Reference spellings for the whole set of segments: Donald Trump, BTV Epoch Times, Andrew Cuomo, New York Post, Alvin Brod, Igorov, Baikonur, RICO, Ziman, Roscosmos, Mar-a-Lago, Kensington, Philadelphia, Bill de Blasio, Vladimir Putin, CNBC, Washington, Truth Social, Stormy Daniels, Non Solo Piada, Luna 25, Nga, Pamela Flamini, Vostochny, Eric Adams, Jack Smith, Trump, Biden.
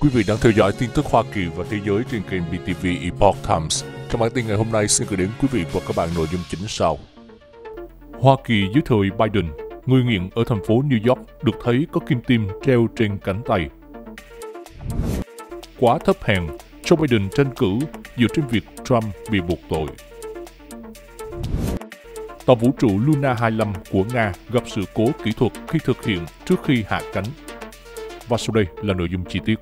Quý vị đang theo dõi tin tức Hoa Kỳ và thế giới trên kênh BTV Epoch Times. Trong bản tin ngày hôm nay xin gửi đến quý vị và các bạn nội dung chính sau. Hoa Kỳ dưới thời Biden, người nghiện ở thành phố New York được thấy có kim tiêm treo trên cánh tay. Quá thấp hèn, Joe Biden tranh cử dựa trên việc Trump bị buộc tội. Tàu vũ trụ Luna 25 của Nga gặp sự cố kỹ thuật khi thực hiện trước khi hạ cánh. Và sau đây là nội dung chi tiết.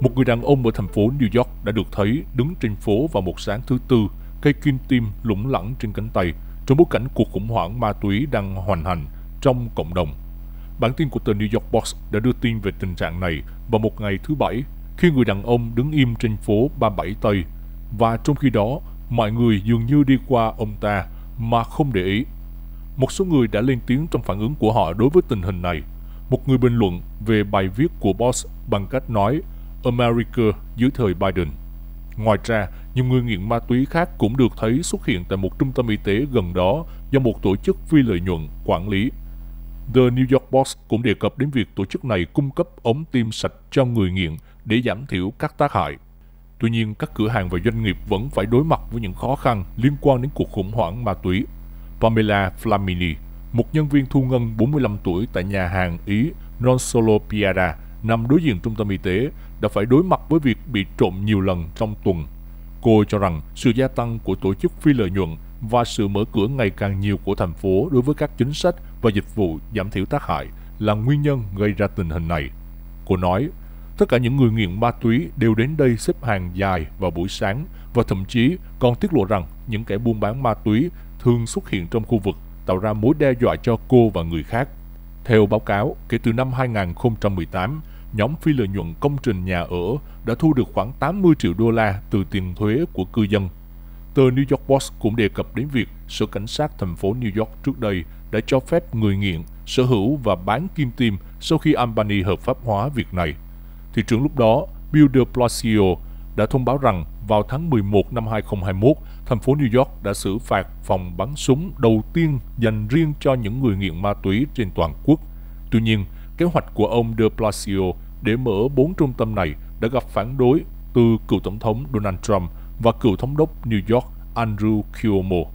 Một người đàn ông ở thành phố New York đã được thấy đứng trên phố vào một sáng thứ Tư, cây kim tiêm lủng lẳng trên cánh tay, trong bối cảnh cuộc khủng hoảng ma túy đang hoành hành trong cộng đồng. Bản tin của tờ New York Post đã đưa tin về tình trạng này vào một ngày thứ Bảy, khi người đàn ông đứng im trên phố 37 Tây, và trong khi đó, mọi người dường như đi qua ông ta mà không để ý. Một số người đã lên tiếng trong phản ứng của họ đối với tình hình này. Một người bình luận về bài viết của Post bằng cách nói America dưới thời Biden. Ngoài ra, nhiều người nghiện ma túy khác cũng được thấy xuất hiện tại một trung tâm y tế gần đó do một tổ chức phi lợi nhuận quản lý. The New York Post cũng đề cập đến việc tổ chức này cung cấp ống tiêm sạch cho người nghiện để giảm thiểu các tác hại. Tuy nhiên, các cửa hàng và doanh nghiệp vẫn phải đối mặt với những khó khăn liên quan đến cuộc khủng hoảng ma túy. Pamela Flamini, một nhân viên thu ngân 45 tuổi tại nhà hàng Ý Non Solo Piada nằm đối diện trung tâm y tế, đã phải đối mặt với việc bị trộm nhiều lần trong tuần. Cô cho rằng sự gia tăng của tổ chức phi lợi nhuận và sự mở cửa ngày càng nhiều của thành phố đối với các chính sách và dịch vụ giảm thiểu tác hại là nguyên nhân gây ra tình hình này. Cô nói, tất cả những người nghiện ma túy đều đến đây xếp hàng dài vào buổi sáng và thậm chí còn tiết lộ rằng những kẻ buôn bán ma túy thường xuất hiện trong khu vực, tạo ra mối đe dọa cho cô và người khác. Theo báo cáo, kể từ năm 2018, nhóm phi lợi nhuận công trình nhà ở đã thu được khoảng 80 triệu đô la từ tiền thuế của cư dân. Tờ New York Post cũng đề cập đến việc Sở Cảnh sát thành phố New York trước đây đã cho phép người nghiện sở hữu và bán kim tiêm sau khi Albany hợp pháp hóa việc này. Thị trưởng lúc đó, Bill de Blasio, đã thông báo rằng vào tháng 11 năm 2021, thành phố New York đã xử phạt phòng bắn súng đầu tiên dành riêng cho những người nghiện ma túy trên toàn quốc. Tuy nhiên, kế hoạch của ông de Blasio để mở 4 trung tâm này đã gặp phản đối từ cựu Tổng thống Donald Trump và cựu thống đốc New York Andrew Cuomo.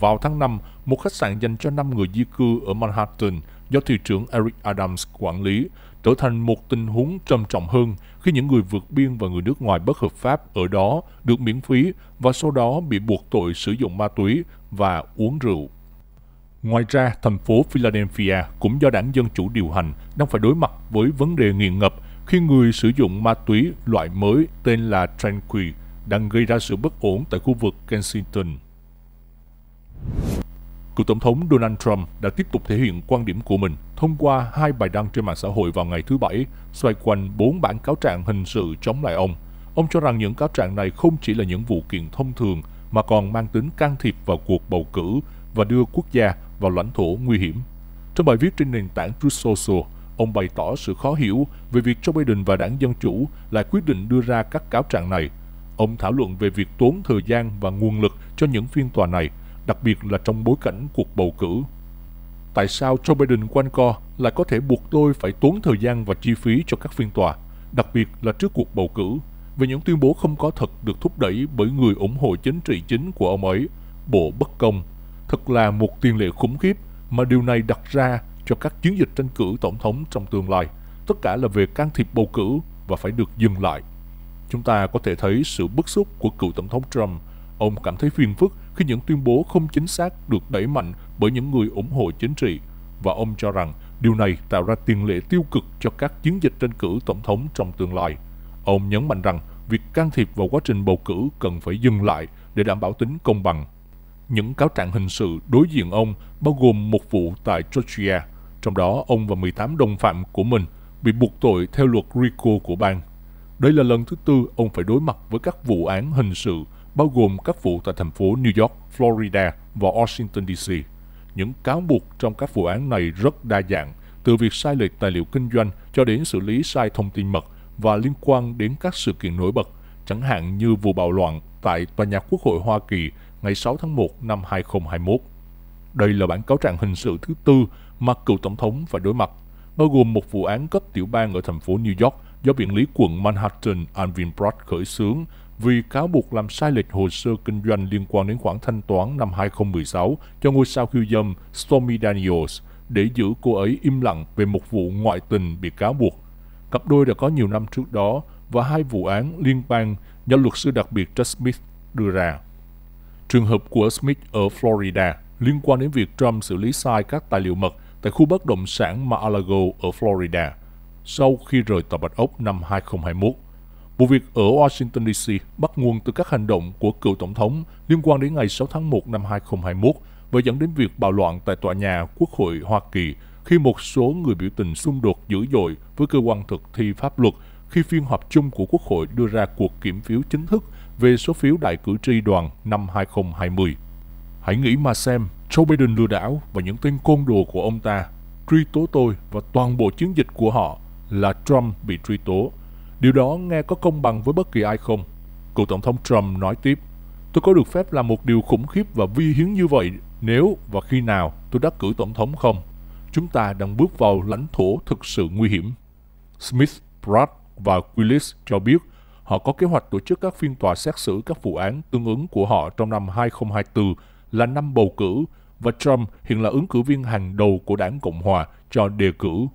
Vào tháng 5, một khách sạn dành cho 5 người di cư ở Manhattan do thị trưởng Eric Adams quản lý trở thành một tình huống trầm trọng hơn khi những người vượt biên và người nước ngoài bất hợp pháp ở đó được miễn phí và sau đó bị buộc tội sử dụng ma túy và uống rượu. Ngoài ra, thành phố Philadelphia cũng do đảng Dân Chủ điều hành đang phải đối mặt với vấn đề nghiện ngập khi người sử dụng ma túy loại mới tên là Tranquil đang gây ra sự bất ổn tại khu vực Kensington. Cựu Tổng thống Donald Trump đã tiếp tục thể hiện quan điểm của mình thông qua 2 bài đăng trên mạng xã hội vào ngày thứ Bảy xoay quanh 4 bản cáo trạng hình sự chống lại ông. Ông cho rằng những cáo trạng này không chỉ là những vụ kiện thông thường mà còn mang tính can thiệp vào cuộc bầu cử và đưa quốc gia vào lãnh thổ nguy hiểm. Trong bài viết trên nền tảng Truth Social, ông bày tỏ sự khó hiểu về việc Joe Biden và đảng Dân Chủ lại quyết định đưa ra các cáo trạng này. Ông thảo luận về việc tốn thời gian và nguồn lực cho những phiên tòa này, đặc biệt là trong bối cảnh cuộc bầu cử. Tại sao Joe Biden quanh co lại có thể buộc tôi phải tốn thời gian và chi phí cho các phiên tòa, đặc biệt là trước cuộc bầu cử, về những tuyên bố không có thật được thúc đẩy bởi người ủng hộ chính trị chính của ông ấy, bộ bất công. Thật là một tiền lệ khủng khiếp mà điều này đặt ra cho các chiến dịch tranh cử tổng thống trong tương lai. Tất cả là về can thiệp bầu cử và phải được dừng lại. Chúng ta có thể thấy sự bức xúc của cựu tổng thống Trump. Ông cảm thấy phiền phức khi những tuyên bố không chính xác được đẩy mạnh bởi những người ủng hộ chính trị, và ông cho rằng điều này tạo ra tiền lệ tiêu cực cho các chiến dịch tranh cử tổng thống trong tương lai. Ông nhấn mạnh rằng việc can thiệp vào quá trình bầu cử cần phải dừng lại để đảm bảo tính công bằng. Những cáo trạng hình sự đối diện ông bao gồm một vụ tại Georgia, trong đó ông và 18 đồng phạm của mình bị buộc tội theo luật RICO của bang. Đây là lần thứ 4 ông phải đối mặt với các vụ án hình sự, bao gồm các vụ tại thành phố New York, Florida và Washington DC. Những cáo buộc trong các vụ án này rất đa dạng, từ việc sai lệch tài liệu kinh doanh cho đến xử lý sai thông tin mật và liên quan đến các sự kiện nổi bật, chẳng hạn như vụ bạo loạn tại Tòa nhà Quốc hội Hoa Kỳ ngày 6 tháng 1 năm 2021. Đây là bản cáo trạng hình sự thứ 4 mà cựu tổng thống phải đối mặt. bao gồm một vụ án cấp tiểu bang ở thành phố New York do biện lý quận Manhattan Alvin Brod khởi xướng vì cáo buộc làm sai lệch hồ sơ kinh doanh liên quan đến khoản thanh toán năm 2016 cho ngôi sao khiêu dâm Stormy Daniels để giữ cô ấy im lặng về một vụ ngoại tình bị cáo buộc. Cặp đôi đã có nhiều năm trước đó và hai vụ án liên bang do luật sư đặc biệt Jack Smith đưa ra. Trường hợp của Smith ở Florida liên quan đến việc Trump xử lý sai các tài liệu mật tại khu bất động sản Mar-a-Lago ở Florida sau khi rời tòa Bạch Ốc năm 2021. Vụ việc ở Washington DC bắt nguồn từ các hành động của cựu tổng thống liên quan đến ngày 6 tháng 1 năm 2021 và dẫn đến việc bạo loạn tại tòa nhà Quốc hội Hoa Kỳ khi một số người biểu tình xung đột dữ dội với cơ quan thực thi pháp luật khi phiên họp chung của Quốc hội đưa ra cuộc kiểm phiếu chính thức về số phiếu đại cử tri đoàn năm 2020. Hãy nghĩ mà xem, Joe Biden lừa đảo và những tên côn đồ của ông ta truy tố tôi và toàn bộ chiến dịch của họ là Trump bị truy tố. Điều đó nghe có công bằng với bất kỳ ai không? Cựu Tổng thống Trump nói tiếp, tôi có được phép làm một điều khủng khiếp và vi hiến như vậy nếu và khi nào tôi đắc cử Tổng thống không? Chúng ta đang bước vào lãnh thổ thực sự nguy hiểm. Smith, Brad và Willis cho biết họ có kế hoạch tổ chức các phiên tòa xét xử các vụ án tương ứng của họ trong năm 2024 là năm bầu cử và Trump hiện là ứng cử viên hàng đầu của đảng Cộng Hòa cho đề cử.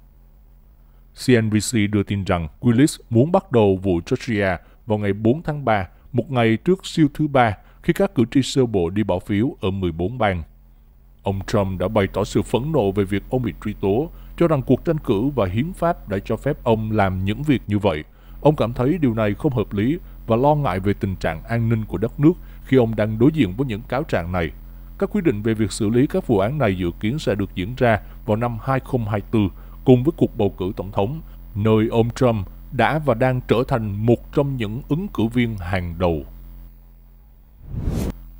CNBC đưa tin rằng Willis muốn bắt đầu vụ Georgia vào ngày 4 tháng 3, một ngày trước siêu thứ ba khi các cử tri sơ bộ đi bỏ phiếu ở 14 bang. Ông Trump đã bày tỏ sự phẫn nộ về việc ông bị truy tố, cho rằng cuộc tranh cử và hiến pháp đã cho phép ông làm những việc như vậy. Ông cảm thấy điều này không hợp lý và lo ngại về tình trạng an ninh của đất nước khi ông đang đối diện với những cáo trạng này. Các quyết định về việc xử lý các vụ án này dự kiến sẽ được diễn ra vào năm 2024 cùng với cuộc bầu cử tổng thống, nơi ông Trump đã và đang trở thành một trong những ứng cử viên hàng đầu.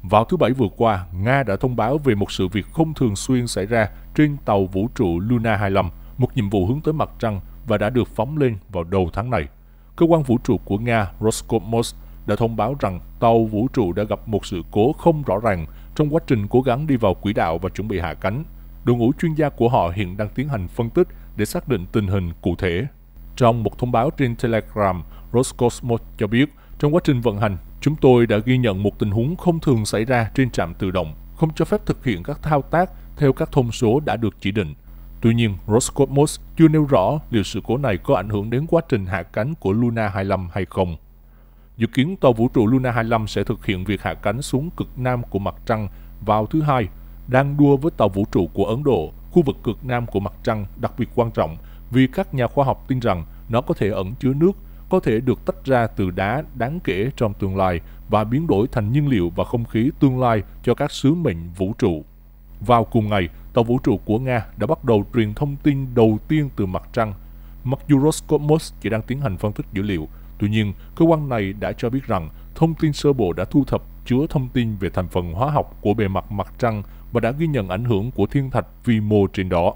Vào thứ Bảy vừa qua, Nga đã thông báo về một sự việc không thường xuyên xảy ra trên tàu vũ trụ Luna 25, một nhiệm vụ hướng tới mặt trăng và đã được phóng lên vào đầu tháng này. Cơ quan vũ trụ của Nga Roscosmos đã thông báo rằng tàu vũ trụ đã gặp một sự cố không rõ ràng trong quá trình cố gắng đi vào quỹ đạo và chuẩn bị hạ cánh. Đội ngũ chuyên gia của họ hiện đang tiến hành phân tích để xác định tình hình cụ thể. Trong một thông báo trên Telegram, Roscosmos cho biết, trong quá trình vận hành, chúng tôi đã ghi nhận một tình huống không thường xảy ra trên trạm tự động, không cho phép thực hiện các thao tác theo các thông số đã được chỉ định. Tuy nhiên, Roscosmos chưa nêu rõ liệu sự cố này có ảnh hưởng đến quá trình hạ cánh của Luna 25 hay không. Dự kiến tàu vũ trụ Luna 25 sẽ thực hiện việc hạ cánh xuống cực nam của mặt trăng vào thứ Hai, đang đua với tàu vũ trụ của Ấn Độ. Khu vực cực nam của mặt trăng đặc biệt quan trọng vì các nhà khoa học tin rằng nó có thể ẩn chứa nước, có thể được tách ra từ đá đáng kể trong tương lai và biến đổi thành nhiên liệu và không khí tương lai cho các sứ mệnh vũ trụ. Vào cùng ngày, tàu vũ trụ của Nga đã bắt đầu truyền thông tin đầu tiên từ mặt trăng. Mặc dù Roscosmos chỉ đang tiến hành phân tích dữ liệu, tuy nhiên, cơ quan này đã cho biết rằng thông tin sơ bộ đã thu thập chứa thông tin về thành phần hóa học của bề mặt mặt trăng và đã ghi nhận ảnh hưởng của thiên thạch vi mô trên đó.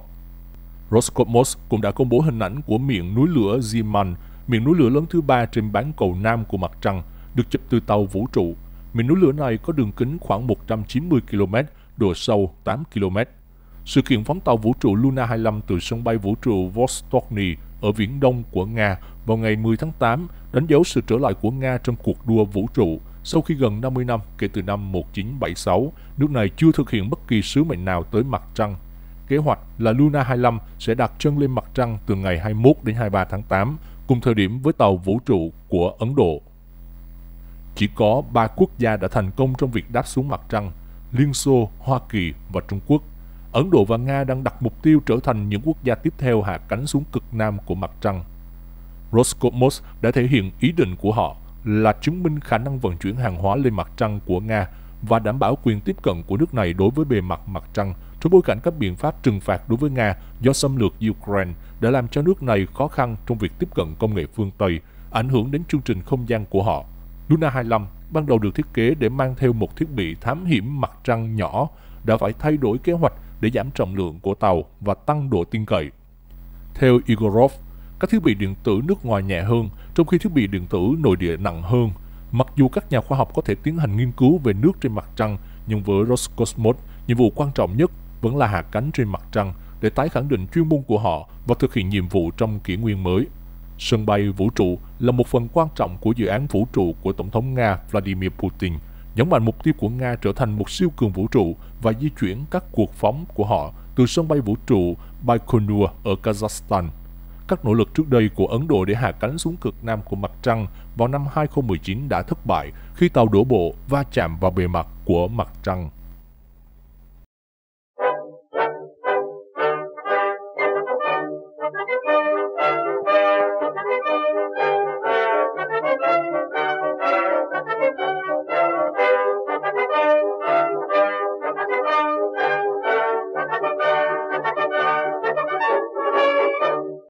Roscosmos cũng đã công bố hình ảnh của miệng núi lửa Ziman, miệng núi lửa lớn thứ ba trên bán cầu nam của mặt trăng, được chụp từ tàu vũ trụ. Miệng núi lửa này có đường kính khoảng 190 km, độ sâu 8 km. Sự kiện phóng tàu vũ trụ Luna 25 từ sân bay vũ trụ Vostochny ở viễn đông của Nga vào ngày 10 tháng 8 đánh dấu sự trở lại của Nga trong cuộc đua vũ trụ sau khi gần 50 năm kể từ năm 1976, nước này chưa thực hiện bất kỳ sứ mệnh nào tới mặt trăng. Kế hoạch là Luna 25 sẽ đặt chân lên mặt trăng từ ngày 21 đến 23 tháng 8, cùng thời điểm với tàu vũ trụ của Ấn Độ. Chỉ có 3 quốc gia đã thành công trong việc đáp xuống mặt trăng: Liên Xô, Hoa Kỳ và Trung Quốc. Ấn Độ và Nga đang đặt mục tiêu trở thành những quốc gia tiếp theo hạ cánh xuống cực nam của mặt trăng. Roscosmos đã thể hiện ý định của họ là chứng minh khả năng vận chuyển hàng hóa lên mặt trăng của Nga và đảm bảo quyền tiếp cận của nước này đối với bề mặt mặt trăng trong bối cảnh các biện pháp trừng phạt đối với Nga do xâm lược Ukraine đã làm cho nước này khó khăn trong việc tiếp cận công nghệ phương Tây, ảnh hưởng đến chương trình không gian của họ. Luna 25 ban đầu được thiết kế để mang theo một thiết bị thám hiểm mặt trăng nhỏ, đã phải thay đổi kế hoạch để giảm trọng lượng của tàu và tăng độ tin cậy. Theo Igorov, các thiết bị điện tử nước ngoài nhẹ hơn, trong khi thiết bị điện tử nội địa nặng hơn. Mặc dù các nhà khoa học có thể tiến hành nghiên cứu về nước trên mặt trăng, nhưng với Roscosmos, nhiệm vụ quan trọng nhất vẫn là hạ cánh trên mặt trăng để tái khẳng định chuyên môn của họ và thực hiện nhiệm vụ trong kỷ nguyên mới. Sân bay vũ trụ là một phần quan trọng của dự án vũ trụ của Tổng thống Nga Vladimir Putin, nhấn mạnh mục tiêu của Nga trở thành một siêu cường vũ trụ và di chuyển các cuộc phóng của họ từ sân bay vũ trụ Baikonur ở Kazakhstan. Các nỗ lực trước đây của Ấn Độ để hạ cánh xuống cực nam của mặt trăng vào năm 2019 đã thất bại khi tàu đổ bộ va chạm vào bề mặt của mặt trăng.